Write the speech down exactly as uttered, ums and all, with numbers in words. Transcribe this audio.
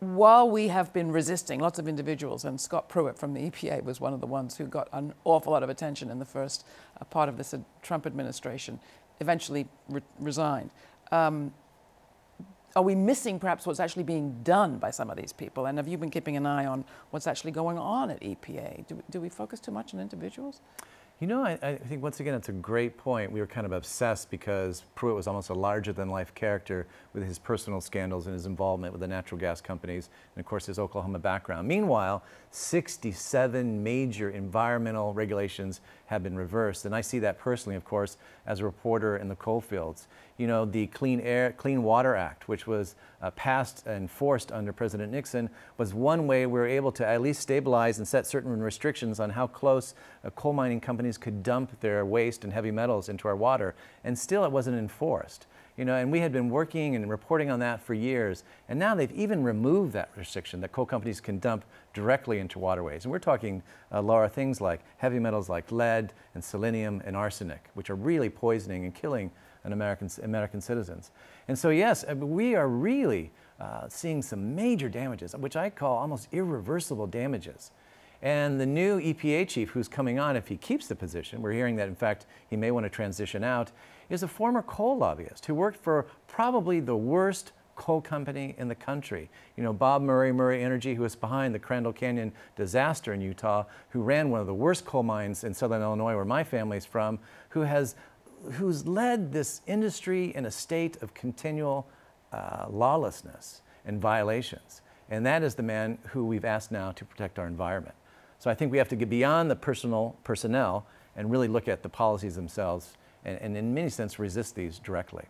while we have been resisting, lots of individuals, and Scott Pruitt from the E P A was one of the ones who got an awful lot of attention in the first uh, part of this uh, Trump administration, eventually re resigned. Um, are we missing perhaps what's actually being done by some of these people? And have you been keeping an eye on what's actually going on at E P A? Do, do we focus too much on individuals? You know, I, I think once again, it's a great point. We were kind of obsessed because Pruitt was almost a larger-than-life character with his personal scandals and his involvement with the natural gas companies and, of course, his Oklahoma background. Meanwhile, sixty-seven major environmental regulations have been reversed, and I see that personally, of course, as a reporter in the coal fields. You know, the Clean Air, Clean Water Act, which was uh, passed and forced under President Nixon, was one way we were able to at least stabilize and set certain restrictions on how close uh, coal mining companies could dump their waste and heavy metals into our water, and still it wasn't enforced. You know, and we had been working and reporting on that for years, and now they've even removed that restriction that coal companies can dump directly into waterways. And we're talking, uh, Laura, things like heavy metals like lead and selenium and arsenic, which are really poisoning and killing an American, American citizens. And so, yes, we are really uh, seeing some major damages, which I call almost irreversible damages. And the new E P A chief who's coming on, if he keeps the position, we're hearing that, in fact, he may want to transition out, is a former coal lobbyist who worked for probably the worst coal company in the country. You know, Bob Murray, Murray Energy, who was behind the Crandall Canyon disaster in Utah, who ran one of the worst coal mines in Southern Illinois, where my family's from, who has, who's led this industry in a state of continual uh, lawlessness and violations. And that is the man who we've asked now to protect our environment. So I think we have to get beyond the personal personnel and really look at the policies themselves and, and in many sense, resist these directly.